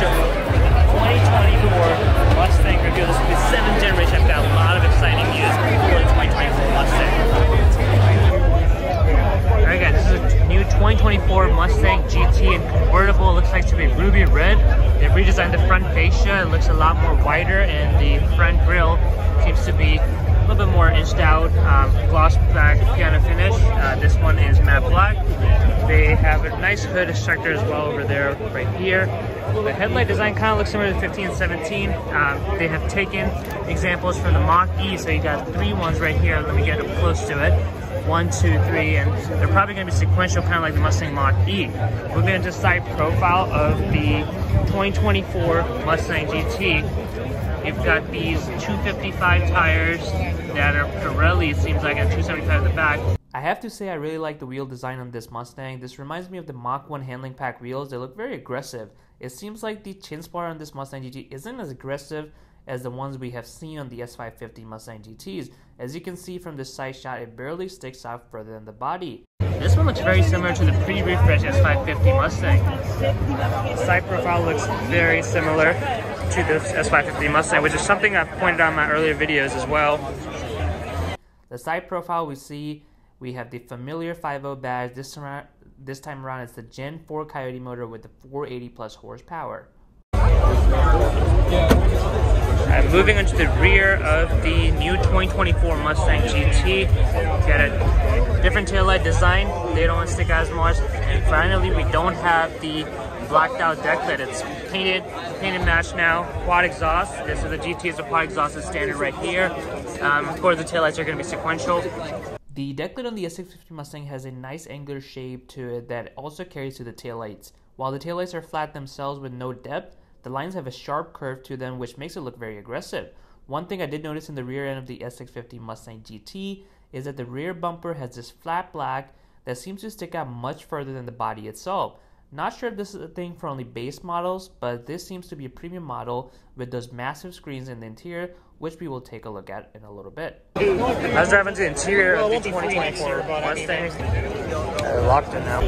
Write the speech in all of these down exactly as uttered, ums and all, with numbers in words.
show twenty twenty-four Mustang review. This will be the seventh generation. I've got a lot of exciting news for the twenty twenty-four Mustang. Alright guys, this is a new twenty twenty-four Mustang G T and convertible. It looks like to be ruby red. They've redesigned the front fascia. It looks a lot more wider, and the front grille seems to be a little bit more inched out, um, gloss black piano finish. Uh, this one is matte black. They have a nice hood structure as well over there, right here. The headlight design kind of looks similar to the fifteen seventeen. Um, they have taken examples from the Mach E, so you got three ones right here. Let me get up close to it. One, two, three, and they're probably going to be sequential, kind of like the Mustang Mach E. Moving into side profile of the twenty twenty-four Mustang G T. You've got these two fifty-five tires that are Pirelli, it seems like, and two seventy-five in the back. I have to say I really like the wheel design on this Mustang. This reminds me of the Mach one handling pack wheels. They look very aggressive. It seems like the chin spar on this Mustang G T isn't as aggressive as the ones we have seen on the S five fifty Mustang G Ts. As you can see from this side shot, it barely sticks out further than the body. This one looks very similar to the pre-refresh S five fifty Mustang. Side profile looks very similar to this S five fifty Mustang, which is something I've pointed out in my earlier videos as well. The side profile we see, we have the familiar five oh badge. This time, this time around, it's the Gen four Coyote motor with the four eighty plus horsepower. And moving into the rear of the new twenty twenty-four Mustang G T, got a different taillight design. They don't stick out as much. And finally, we don't have the blacked out deck lid. It's painted, painted match now. Quad exhaust. This is the G T's. The quad exhaust is standard right here. Um, of course, the taillights are going to be sequential. The deck lid on the S six fifty Mustang has a nice angular shape to it that also carries to the taillights. While the taillights are flat themselves with no depth, the lines have a sharp curve to them, which makes it look very aggressive. One thing I did notice in the rear end of the S six fifty Mustang G T is that the rear bumper has this flat black that seems to stick out much further than the body itself. Not sure if this is a thing for only base models, but this seems to be a premium model with those massive screens in the interior, which we will take a look at in a little bit. I was driving to the interior of the twenty twenty-four Mustang. I locked it now.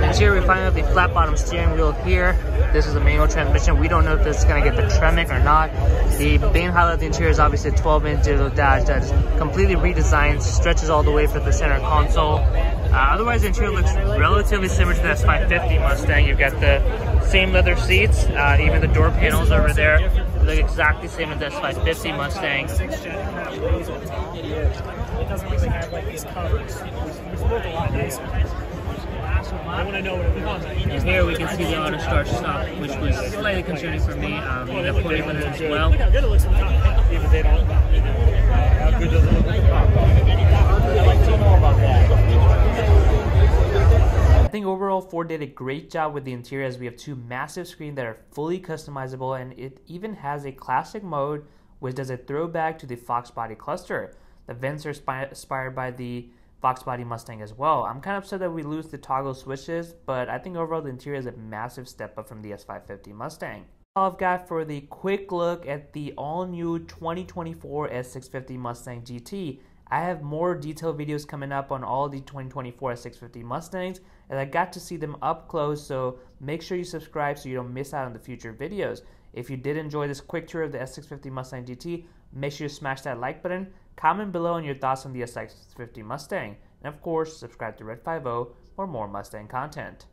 And here we finally have the flat bottom steering wheel here. This is a manual transmission. We don't know if this is going to get the Tremec or not. The main highlight of the interior is obviously a twelve inch digital dash that's completely redesigned, stretches all the way for the center console. Uh, otherwise, the interior looks relatively similar to the S five fifty Mustang. You've got the same leather seats, uh, even the door panels over there look exactly the same as the S five fifty Mustang. It doesn't really have like these covers. It's a lot nicer. I want to know what it was. And here we can see the auto start stop, which was slightly concerning for me. Um, we have forty minutes as well. I think overall Ford did a great job with the interior, as we have two massive screens that are fully customizable, and it even has a classic mode which does a throwback to the Fox Body cluster. The vents are inspired by the Fox Body Mustang as well. I'm kind of upset that we lose the toggle switches, but I think overall the interior is a massive step up from the S five fifty Mustang. All I've got for the quick look at the all-new twenty twenty-four S six fifty Mustang G T. I have more detailed videos coming up on all the twenty twenty-four S six fifty Mustangs, and I got to see them up close, so make sure you subscribe so you don't miss out on the future videos. If you did enjoy this quick tour of the S six fifty Mustang G T, make sure you smash that like button. Comment below on your thoughts on the S six fifty Mustang, and of course, subscribe to Red five oh for more Mustang content.